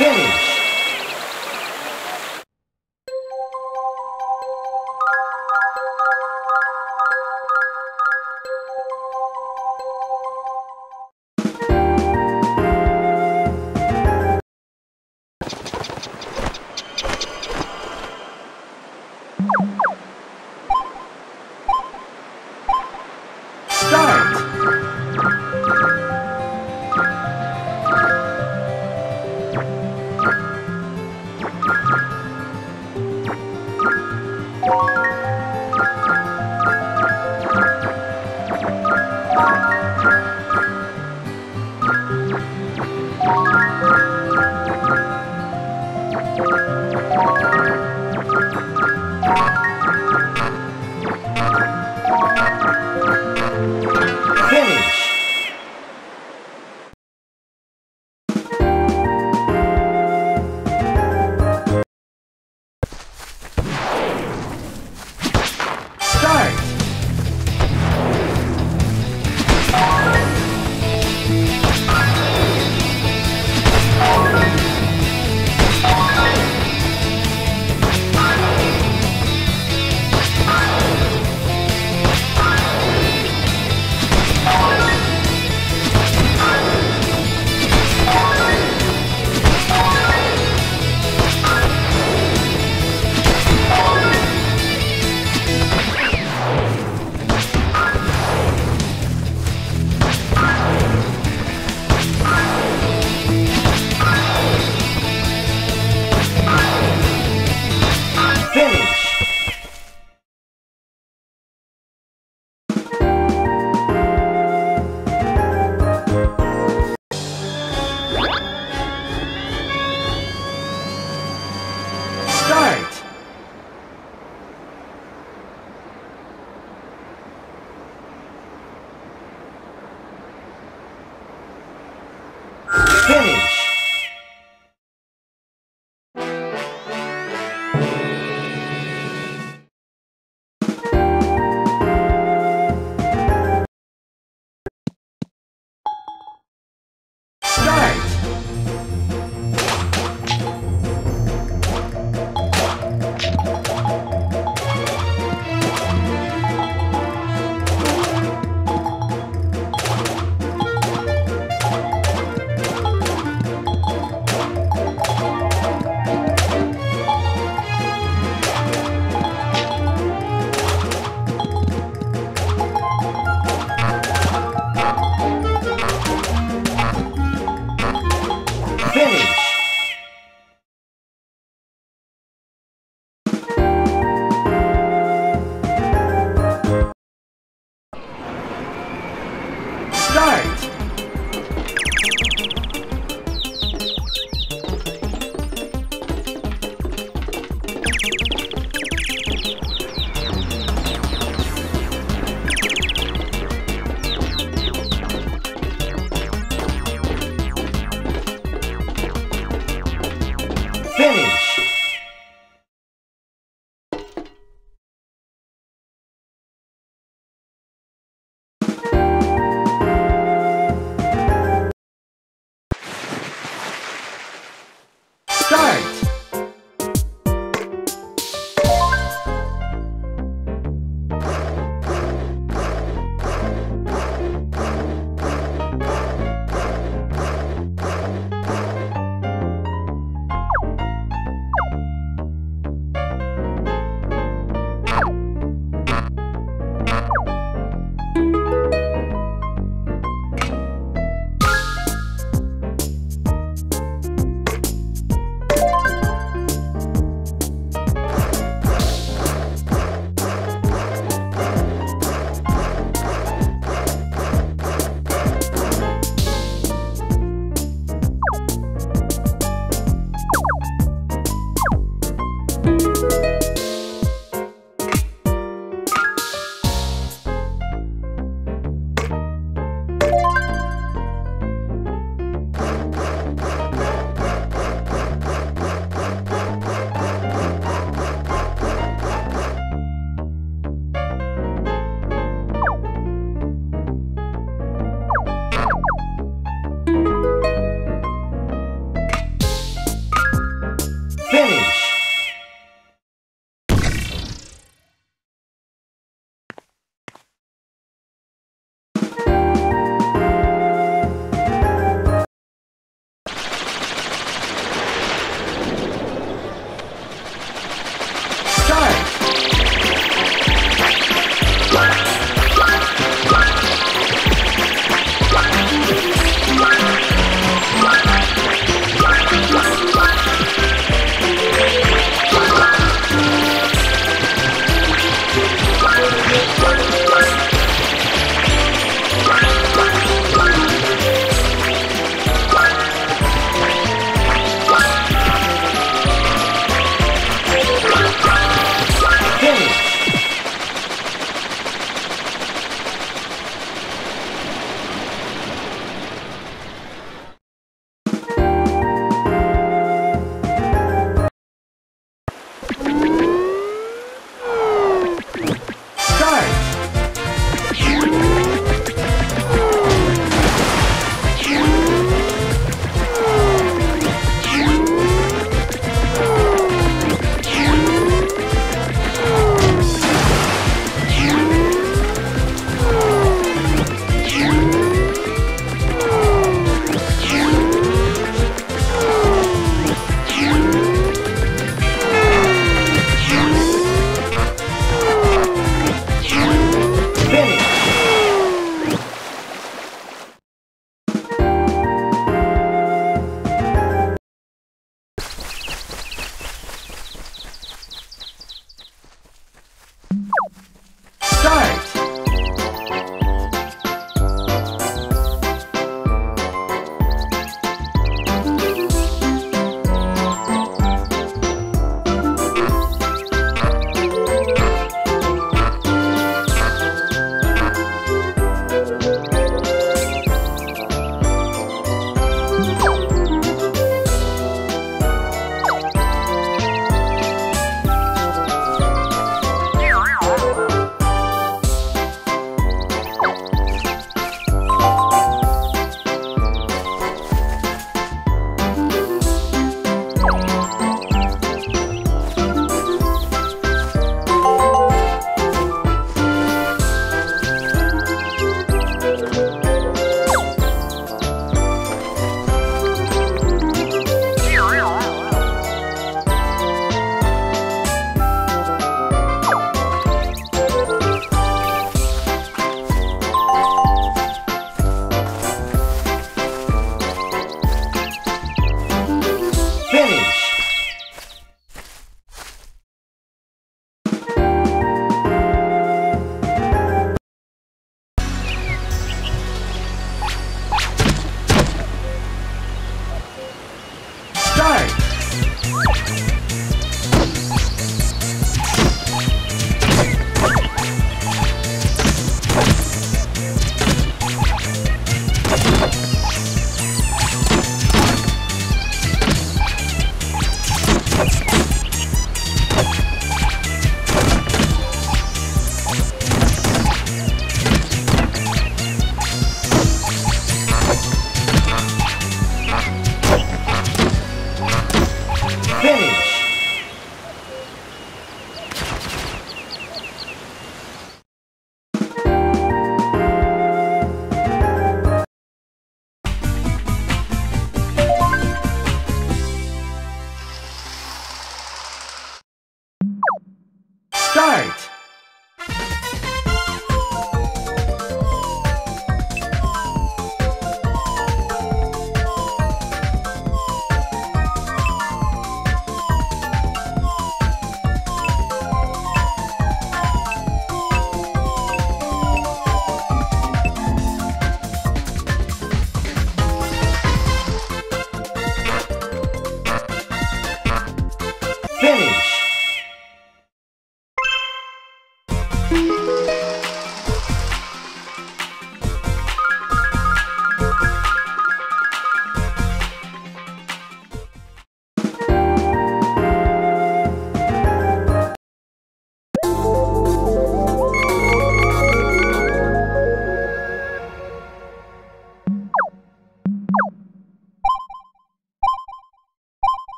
finished.